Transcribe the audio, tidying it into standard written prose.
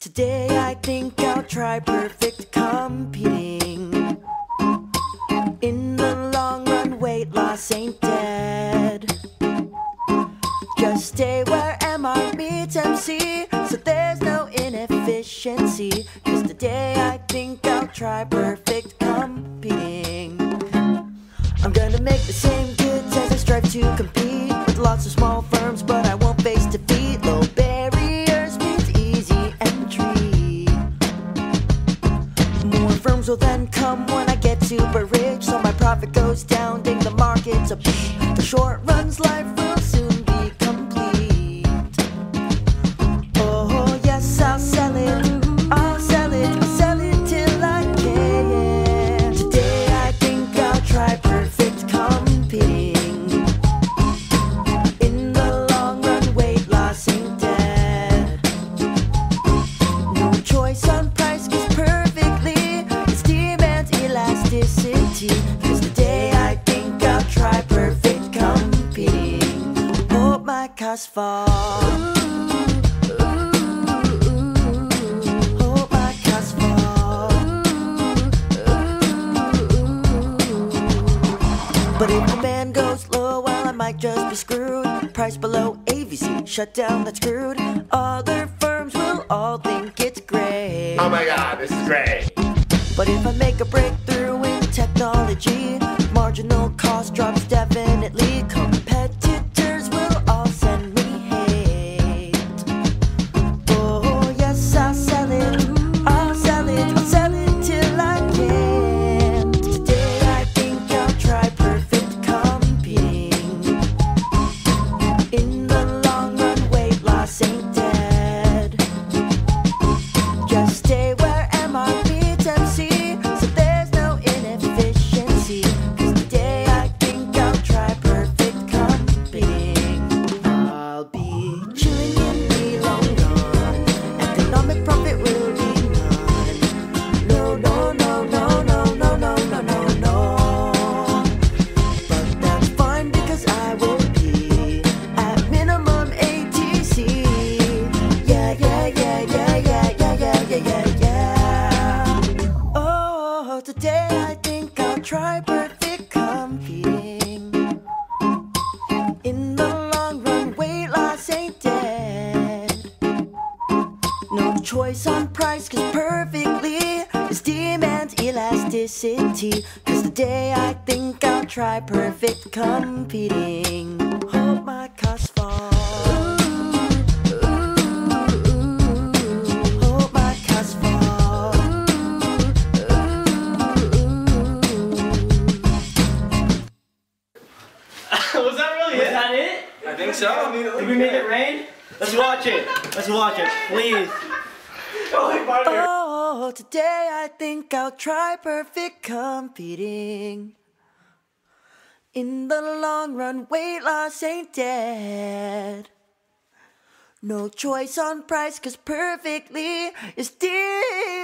Today I think I'll try perfect competing. In the long run, weight loss ain't dead. Just stay where MR meets MC, so there's no inefficiency. 'Cause today I think I'll try perfect competing. I'm gonna make the same goods as I strive to compete with lots of small firms, but I won't face defeat. Low barriers means easy entry. More firms will then come when I get super rich, so my profit goes down, ding, the market's a psh. The short run's life will soon be complete. Oh yes, I'll sell it. Cause today I think I'll try perfect competing. Hope my costs fall. Ooh, ooh, ooh. Hope my costs fall. Ooh, ooh, ooh. But if demand goes low, well, I might just be screwed. Price below AVC, shut down, that's screwed. Other firms will all think it's great. Oh my god, this is great. But if I make a breakthrough in technology, marginal cost drops definitely. Competitors will all send me hate. Oh yes, I'll sell it. I'll sell it. I'll sell it till I can't. Today I think I'll try perfect competing. In the long run, weight loss ain't dead. Just stay where MRP. Today I think I'll try perfect competing. In the long run, weight loss ain't dead. No choice on price, 'cause perfectly is demand elasticity. 'Cause today I think I'll try perfect competing. Hope my costs fall. Was that really it? Was that it? I think so. Did we make it rain? Let's watch it. Let's watch it, please. Oh, today I think I'll try perfect competing. In the long run, weight loss ain't dead. No choice on price, 'cause perfectly is dead.